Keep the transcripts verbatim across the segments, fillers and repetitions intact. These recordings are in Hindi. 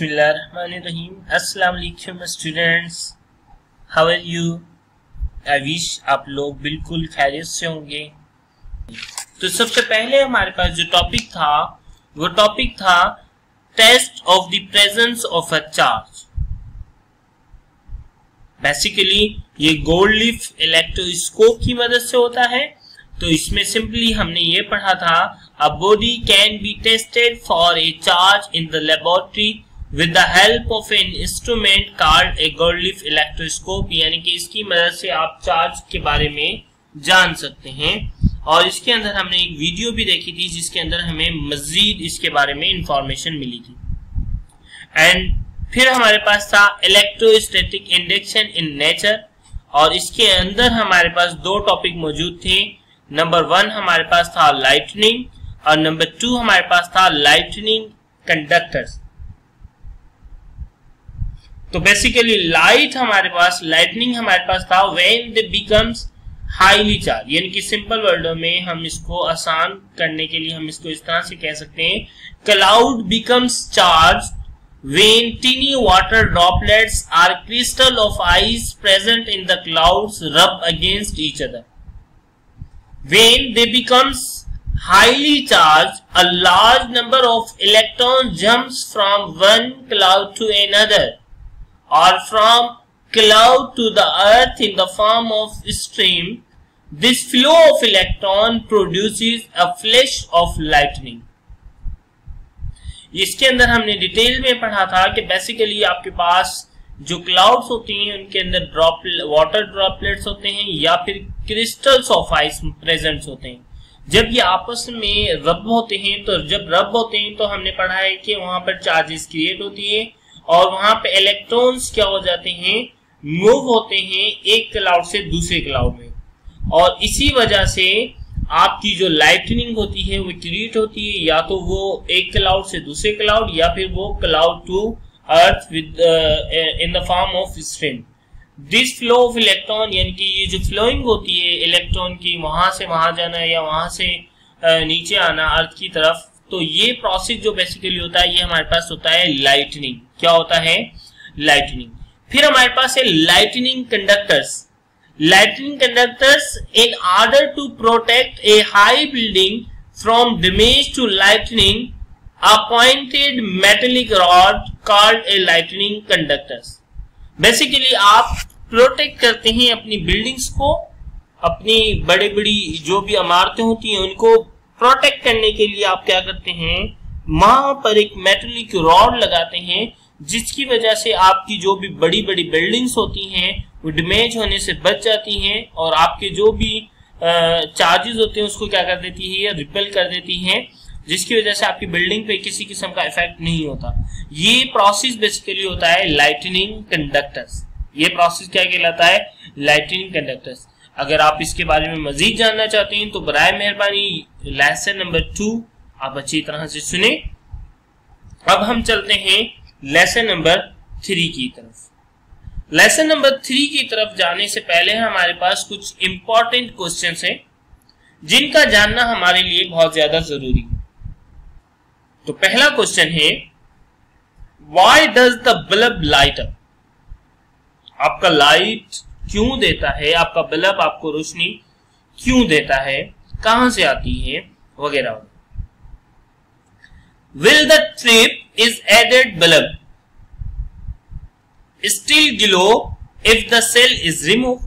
बिस्मिल्लाहिर्रहमानिर्रहीम। अस्सलाम वालेकुम students, how are you? I wish आप लोग बिल्कुल खैरियत से होंगे। तो सबसे पहले हमारे पास जो टॉपिक था वो टॉपिक था test of the presence of a charge. Basically ये गोल्ड लीफ इलेक्ट्रोस्कोप की मदद से होता है। तो इसमें सिंपली हमने ये पढ़ा था, a body can be tested for a charge in the laboratory with the help of an instrument called a gold leaf electroscope. यानी कि इसकी मदद से आप चार्ज के बारे में जान सकते हैं। और इसके अंदर हमने एक वीडियो भी देखी थी जिसके अंदर हमें मजीद इसके बारे में इंफॉर्मेशन मिली थी। एंड फिर हमारे पास था इलेक्ट्रोस्टैटिक इंडक्शन इन नेचर, और इसके अंदर हमारे पास दो टॉपिक मौजूद थे। नंबर वन हमारे पास था लाइटनिंग और नंबर टू हमारे पास था लाइटनिंग कंडक्टर्स। तो बेसिकली लाइट हमारे पास लाइटनिंग हमारे पास था when they becomes highly charge. यानी कि सिंपल वर्डों में हम इसको आसान करने के लिए हम इसको इस तरह से कह सकते हैं, cloud becomes charge when tiny water droplets are crystal of ice present in the clouds rub against each other. When they becomes highly charged, a large number of electrons jumps from one cloud to another, or from cloud to the earth in the form of stream. This flow of electron produces a flash of lightning. इसके अंदर हमने डिटेल में पढ़ा था कि बेसिकली आपके पास जो क्लाउड्स होती हैं उनके अंदर ड्रॉप वाटर ड्रॉपलेट्स होते हैं या फिर क्रिस्टल्स ऑफ आइस प्रेजेंट होते हैं। जब ये आपस में रब होते हैं तो जब रब होते हैं तो हमने पढ़ा है कि वहां पर चार्जेस क्रिएट होती है और वहां पे इलेक्ट्रॉन्स क्या हो जाते हैं, मूव होते हैं एक क्लाउड से दूसरे क्लाउड में। और इसी वजह से आपकी जो लाइटनिंग होती है वो क्रिएट होती है, या तो वो एक क्लाउड से दूसरे क्लाउड या फिर वो cloud to earth within the form of stream. This flow of electron, यानी कि ये जो फ्लोइंग होती है इलेक्ट्रॉन की वहां से वहां जाना या वहां से uh, नीचे आना अर्थ की तरफ, तो ये प्रोसेस जो बेसिकली होता है ये हमारे पास होता है लाइटनिंग। क्या होता है? लाइटनिंग। फिर हमारे पास है lightning conductors. Lightning conductors in order to protect a high building from damage to lightning appointed metallic rod called a lightning conductors. Basically आप प्रोटेक्ट करते हैं अपनी बिल्डिंग्स को, अपनी बड़ी बड़ी जो भी इमारतें होती हैं उनको प्रोटेक्ट करने के लिए आप क्या करते हैं, वहां पर एक मेटलिक रॉड लगाते हैं जिसकी वजह से आपकी जो भी बड़ी बड़ी बिल्डिंग्स होती हैं वो डैमेज होने से बच जाती हैं और आपके जो भी चार्जेस होते हैं उसको क्या कर देती है, रिपेल कर देती हैं, जिसकी वजह से आपकी बिल्डिंग पे किसी किस्म का इफेक्ट नहीं होता। ये प्रोसेस बेसिकली होता है लाइटनिंग कंडक्टर्स। ये प्रोसेस क्या कहलाता है? Lightning conductors. अगर आप इसके बारे में मजीद जानना चाहते हैं तो बराए मेहरबानी लेसन नंबर टू आप अच्छी तरह से सुने। अब हम चलते हैं लेसन नंबर थ्री की तरफ। लेसन नंबर थ्री की तरफ जाने से पहले हमारे पास कुछ इंपॉर्टेंट क्वेश्चन है जिनका जानना हमारे लिए बहुत ज्यादा जरूरी है। तो पहला क्वेश्चन है, why does the bulb light up? आपका लाइट क्यों देता है, आपका बल्ब आपको रोशनी क्यों देता है, कहां से आती है वगैरह। Will the trip is added bulb still glow if the cell is remove?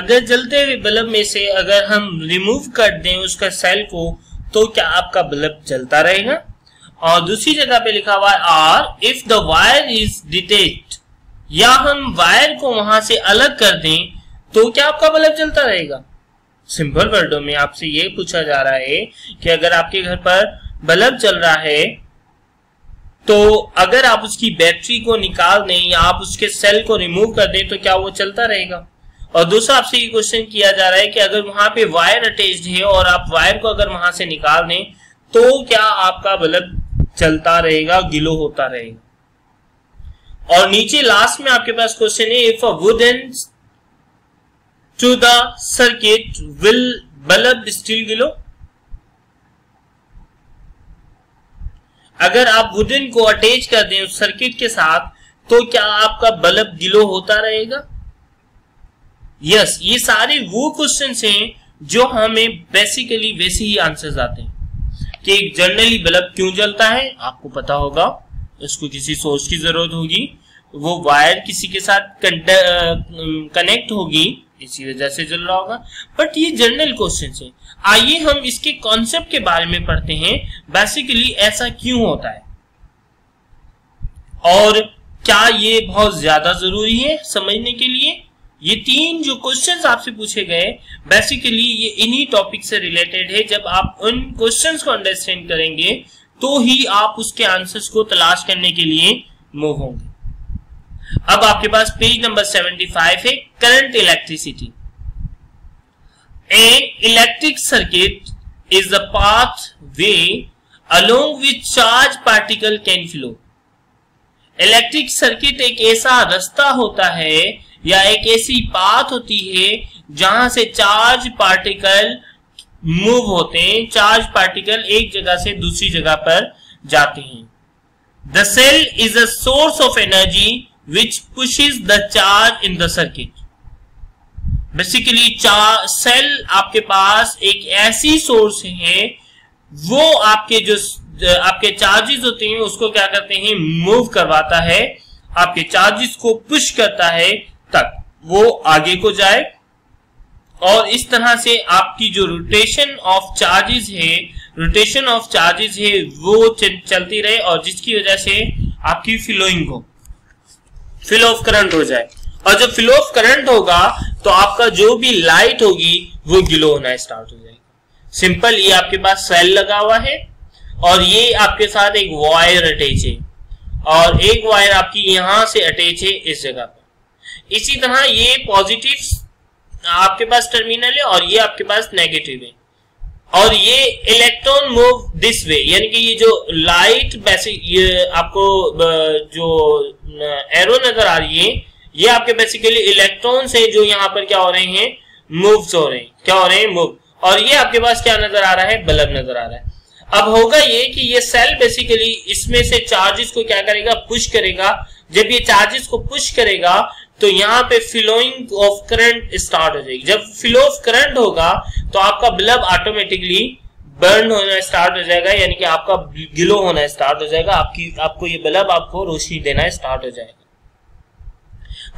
अगर जलते हुए बल्ब में से अगर हम रिमूव कर दें उसका सेल को तो क्या आपका बल्ब जलता रहेगा? और दूसरी जगह पे लिखा हुआ है or if the wire is detached, या हम वायर को वहां से अलग कर दें तो क्या आपका बल्ब जलता रहेगा? सिंपल वर्डों में आपसे ये पूछा जा रहा है कि अगर आपके घर पर बल्ब जल रहा है तो अगर आप उसकी बैटरी को निकाल दें या आप उसके सेल को रिमूव कर दें तो क्या वो चलता रहेगा? और दूसरा आपसे ये क्वेश्चन किया जा रहा है कि अगर वहां पे वायर अटैच्ड है और आप वायर को अगर वहां से निकाल दें तो क्या आपका बल्ब चलता रहेगा, ग्लो होता रहेगा? और नीचे लास्ट में आपके पास क्वेश्चन है, if a wood and to the circuit will bulb still glow? अगर आप वुडन को अटैच कर दें उस सर्किट के साथ तो क्या आपका बल्ब ग्लो होता रहेगा? यस, ये सारे वो क्वेश्चंस हैं जो हमें बेसिकली वैसे ही आंसर्स आते हैं कि एक जनरली बल्ब क्यों जलता है, आपको पता होगा इसको किसी सोर्स की जरूरत होगी, वो वायर किसी के साथ कनेक्ट होगी इसी वजह से जल रहा होगा। बट ये जनरल क्वेश्चन है, आइए हम इसके कॉन्सेप्ट के बारे में पढ़ते हैं, बेसिकली ऐसा क्यों होता है और क्या ये बहुत ज्यादा जरूरी है समझने के लिए। ये तीन जो क्वेश्चंस आपसे पूछे गए बेसिकली ये इन्हीं टॉपिक से रिलेटेड है। जब आप उन क्वेश्चंस को अंडरस्टैंड करेंगे तो ही आप उसके आंसर्स को तलाश करने के लिए मूव होंगे। अब आपके पास पेज नंबर पचहत्तर है, current electricity. A electric circuit is the path way along with charge particle can flow. Electric circuit एक ऐसा रास्ता होता है या एक ऐसी पाथ होती है जहां से चार्ज पार्टिकल मूव होते हैं, चार्ज पार्टिकल एक जगह से दूसरी जगह पर जाते हैं। The cell is a source of energy which pushes the charge in the circuit. Basically charge cell आपके पास एक ऐसी सोर्स है, वो आपके जो आपके चार्जेस होते हैं उसको क्या करते हैं, मूव करवाता है, आपके चार्जेस को पुश करता है तक वो आगे को जाए, और इस तरह से आपकी जो रोटेशन ऑफ चार्जेस है रोटेशन ऑफ चार्जेस है वो चलती रहे और जिसकी वजह से आपकी फ्लोइंग हो, फ्लो ऑफ करंट हो जाए। और जब फ्लो ऑफ करंट होगा तो आपका जो भी लाइट होगी वो ग्लो होना स्टार्ट हो जाएगा। सिंपल, ये आपके पास सेल लगा हुआ है और ये आपके साथ एक वायर अटैच है और एक वायर आपकी यहां से अटैच है इस जगह पर। इसी तरह ये पॉजिटिव आपके पास टर्मिनल है और ये आपके पास नेगेटिव है और ये इलेक्ट्रॉन मूव दिस वे, यानी कि ये जो लाइट बेसिक आपको जो एरो नजर आ रही है ये आपके बेसिकली इलेक्ट्रॉन्स हैं जो यहाँ पर क्या हो रहे हैं, मूव्स हो रहे हैं, क्या हो रहे हैं, मूव। और ये आपके पास क्या नजर आ रहा है, बल्ब नजर आ रहा है। अब होगा ये कि ये सेल बेसिकली इसमें से चार्जेस को क्या करेगा, पुश करेगा। जब ये चार्जेस को पुश करेगा तो यहाँ पे फ्लोइंग ऑफ करंट स्टार्ट हो जाएगी। जब फ्लो ऑफ करंट होगा तो आपका बल्ब ऑटोमेटिकली बर्न होना स्टार्ट हो जाएगा, यानी कि आपका ग्लो होना स्टार्ट हो जाएगा, आपकी आपको ये बल्ब आपको रोशनी देना स्टार्ट हो जाएगा।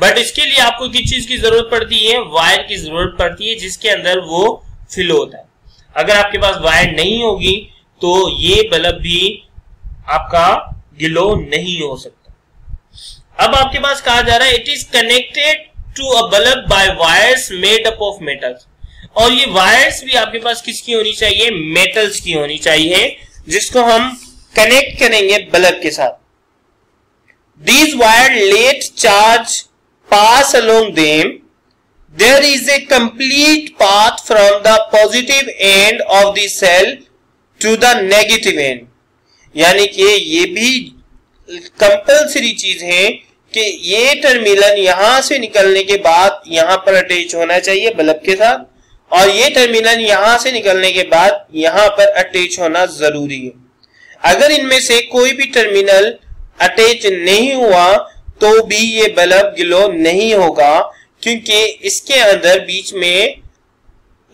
बट इसके लिए आपको किस चीज की जरूरत पड़ती है, वायर की जरूरत पड़ती है जिसके अंदर वो फ्लो होता है। अगर आपके पास वायर नहीं होगी तो ये बल्ब भी आपका ग्लो नहीं हो सकता। अब आपके पास कहा जा रहा है it is connected to a bulb by wires made up of metals. और ये वायर्स भी आपके पास किसकी होनी चाहिए, मेटल्स की होनी चाहिए, जिसको हम कनेक्ट करेंगे बल्ब के साथ। These wire let charge pass along them, there is a complete path from the positive end of the cell to the negative end. यानी कि ये भी कंपल्सरी चीज है कि ये टर्मिनल यहां से निकलने के बाद यहां पर अटैच होना चाहिए बल्ब के साथ और ये टर्मिनल यहां से निकलने के बाद यहां पर अटैच होना जरूरी है। अगर इनमें से कोई भी टर्मिनल अटैच नहीं हुआ तो भी ये बल्ब ग्लो नहीं होगा क्योंकि इसके अंदर बीच में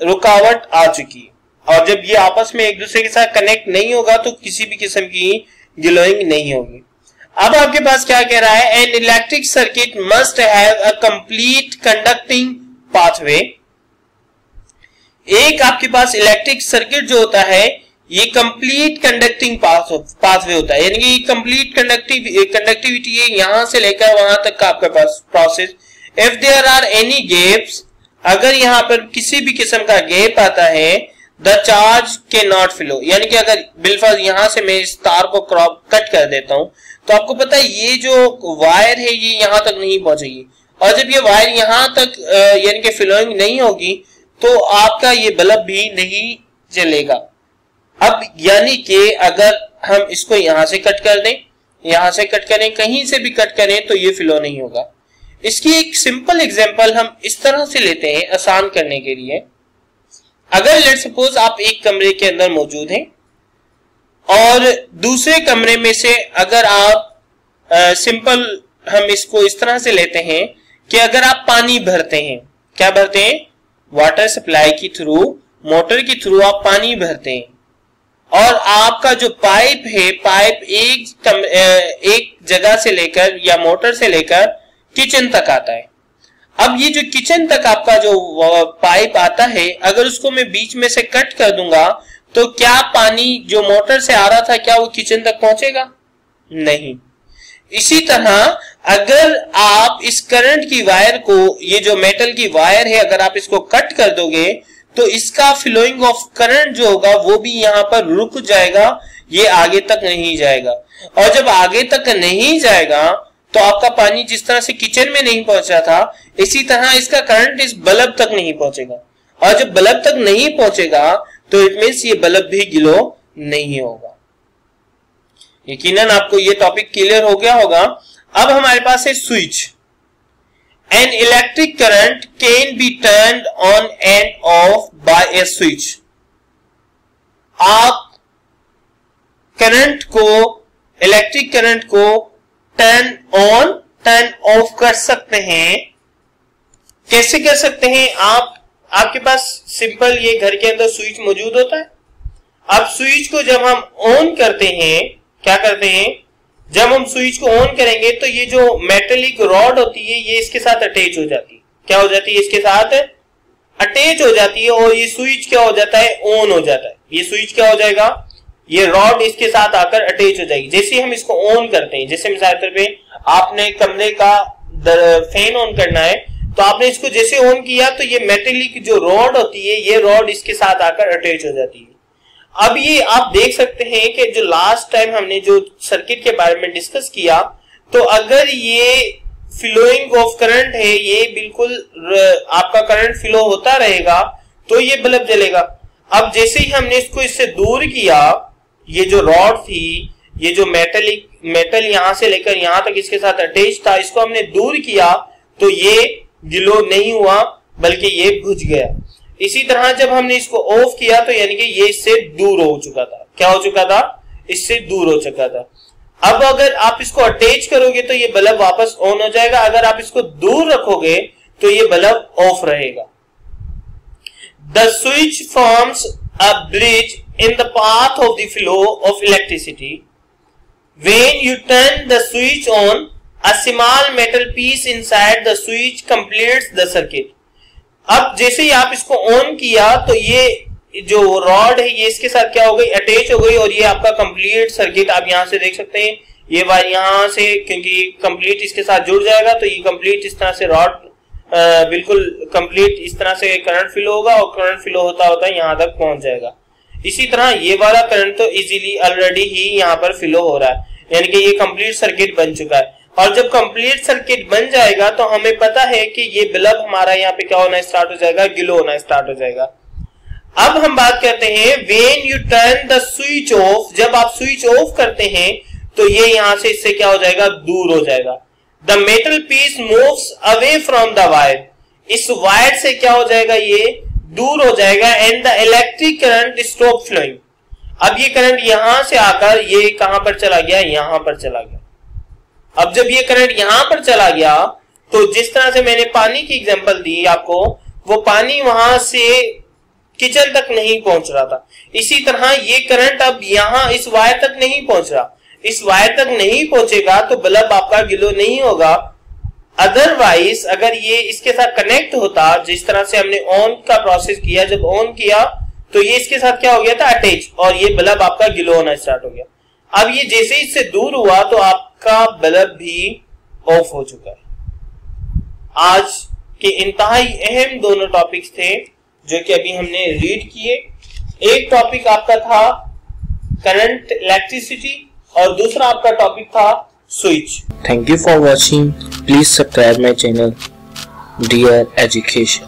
रुकावट आ चुकी है। और जब ये आपस में एक दूसरे के साथ कनेक्ट नहीं होगा तो किसी भी किस्म की ग्लोइंग नहीं होगी। अब आपके पास क्या कह रहा है, an electric circuit must have a complete conducting pathway. एक आपके पास इलेक्ट्रिक सर्किट जो होता है ये कंप्लीट कंडक्टिंग पाथवे होता है, यानी कि कंप्लीट कंडक्टिव कंडक्टिविटी है यहां से लेकर वहां तक का आपके पास process. If there are any gaps, अगर यहाँ पर किसी भी किस्म का गैप आता है, द चार्ज के नॉट फ्लो, यानी कि अगर बिलफाज यहां से मैं इस तार को क्रॉप कट कर देता हूं तो आपको पता है ये जो वायर है ये यहां तक नहीं पहुंचेगी और जब ये वायर यहां तक यानी कि फ्लोइंग नहीं होगी तो आपका ये बल्ब भी नहीं चलेगा। अब यानी कि अगर हम इसको यहां से कट कर दें, यहां से कट करें, कहीं से भी कट करें तो ये फ्लो नहीं होगा। इसकी एक सिंपल एग्जाम्पल हम इस तरह से लेते हैं आसान करने के लिए। अगर लेट्स सपोज आप एक कमरे के अंदर मौजूद हैं और दूसरे कमरे में से अगर आप आ, सिंपल हम इसको इस तरह से लेते हैं कि अगर आप पानी भरते हैं, क्या भरते हैं, वाटर सप्लाई के थ्रू, मोटर के थ्रू आप पानी भरते हैं और आपका जो पाइप है, पाइप एक कम, एक जगह से लेकर या मोटर से लेकर किचन तक आता है। अब ये जो किचन तक आपका जो पाइप आता है, अगर उसको मैं बीच में से कट कर दूंगा तो क्या पानी जो मोटर से आ रहा था क्या वो किचन तक पहुंचेगा? नहीं। इसी तरह अगर आप इस करंट की वायर को, ये जो मेटल की वायर है, अगर आप इसको कट कर दोगे तो इसका फ्लोइंग ऑफ करंट जो होगा वो भी यहाँ पर रुक जाएगा, ये आगे तक नहीं जाएगा। और जब आगे तक नहीं जाएगा तो आपका पानी जिस तरह से किचन में नहीं पहुंचा था, इसी तरह इसका करंट इस बल्ब तक नहीं पहुंचेगा। और जब बल्ब तक नहीं पहुंचेगा तो इट मीन्स ये बल्ब भी गिलो नहीं होगा। यकीनन आपको ये टॉपिक क्लियर हो गया होगा। अब हमारे पास है switch. An electric current can be turned on and off by a switch. आप करंट को, इलेक्ट्रिक करंट को टर्न ऑन टर्न ऑफ कर सकते हैं। कैसे कर सकते हैं? आप, आपके पास सिंपल ये घर के अंदर स्विच मौजूद होता है। अब स्विच को जब हम ऑन करते हैं, क्या करते हैं, जब हम स्विच को ऑन करेंगे तो ये जो मेटलिक रॉड होती है ये इसके साथ अटैच हो जाती है। क्या हो जाती है? इसके साथ अटैच हो जाती है और ये स्विच क्या हो जाता है, ऑन हो जाता है। ये स्विच क्या हो जाएगा, ये रॉड इसके साथ आकर अटैच हो जाएगी। जैसे हम इसको ऑन करते हैं, जैसे मिसाल के तौर पे आपने कमरे का फैन ऑन करना है तो आपने इसको जैसे ऑन किया तो ये मेटेलिक जो रॉड होती है ये रॉड इसके साथ आकर अटैच हो जाती है। अब ये आप देख सकते हैं कि जो लास्ट टाइम हमने जो सर्किट के बारे में डिस्कस किया, तो अगर ये फ्लोइंग ऑफ करंट है, ये बिल्कुल आपका करंट फ्लो होता रहेगा तो ये बल्ब जलेगा। अब जैसे ही हमने इसको इससे दूर किया, ये जो रॉड थी, ये जो मेटलिक मेटल यहाँ से लेकर यहाँ तक इसके साथ अटैच था, इसको हमने दूर किया तो ये ग्लो नहीं हुआ बल्कि ये बुझ गया। इसी तरह जब हमने इसको ऑफ किया तो यानी कि ये इससे दूर हो चुका था। क्या हो चुका था? इससे दूर हो चुका था। अब अगर आप इसको अटैच करोगे तो ये बल्ब वापस ऑन हो जाएगा। अगर आप इसको दूर रखोगे तो ये बल्ब ऑफ रहेगा। The switch forms a bridge in the path of the flow of electricity. When you turn the switch on, a small metal piece inside the switch completes the circuit. अब जैसे ही आप इसको ऑन किया तो ये जो रॉड है ये इसके साथ क्या हो गई, अटैच हो गई और ये आपका कंप्लीट सर्किट आप यहाँ से देख सकते हैं। ये वायर यहाँ से, क्योंकि कंप्लीट इसके साथ जुड़ जाएगा तो ये कंप्लीट इस तरह से रॉड बिल्कुल कंप्लीट इस तरह से करंट फ्लो होगा और करंट फ्लो होता होता यहाँ तक पहुंच जाएगा। इसी तरह ये वाला करंट तो इजीली ऑलरेडी ही यहाँ पर फ्लो हो रहा है, यानी कि ये कंप्लीट सर्किट बन चुका है। और जब कंप्लीट सर्किट बन जाएगा तो हमें पता है कि ये बल्ब हमारा यहाँ पे क्या होना स्टार्ट हो जाएगा, ग्लो होना स्टार्ट हो जाएगा। अब हम बात करते हैं when you turn the switch off. जब आप स्विच ऑफ करते हैं तो ये यहाँ से इससे क्या हो जाएगा, दूर हो जाएगा। The metal piece moves away from the wire. इस वायर से क्या हो जाएगा, ये दूर हो जाएगा। And the electric current stop flowing. अब ये करंट यहां से आकर ये कहां पर चला गया, यहां पर चला गया। अब जब ये करंट यहां पर चला गया तो जिस तरह से मैंने पानी की एग्जांपल दी आपको, वो पानी वहां से किचन तक नहीं पहुंच रहा था। इसी तरह ये करंट अब यहां इस वायर तक नहीं पहुंच रहा, इस वायर तक नहीं पहुंचेगा तो बल्ब आपका गिलो नहीं होगा। अदरवाइज अगर ये इसके साथ कनेक्ट होता, जिस तरह से हमने ऑन का प्रोसेस किया, जब ऑन किया तो ये इसके साथ क्या हो गया था, अटैच, और ये बल्ब आपका ग्लो होना स्टार्ट हो गया। अब ये जैसे ही इससे दूर हुआ तो आपका बल्ब भी ऑफ हो चुका है। आज के इंतहाई अहम दोनों टॉपिक्स थे जो कि अभी हमने रीड किए। एक टॉपिक आपका था करंट, इलेक्ट्रिसिटी, और दूसरा आपका टॉपिक था switch. Thank you for watching. Please subscribe my channel Dear Education.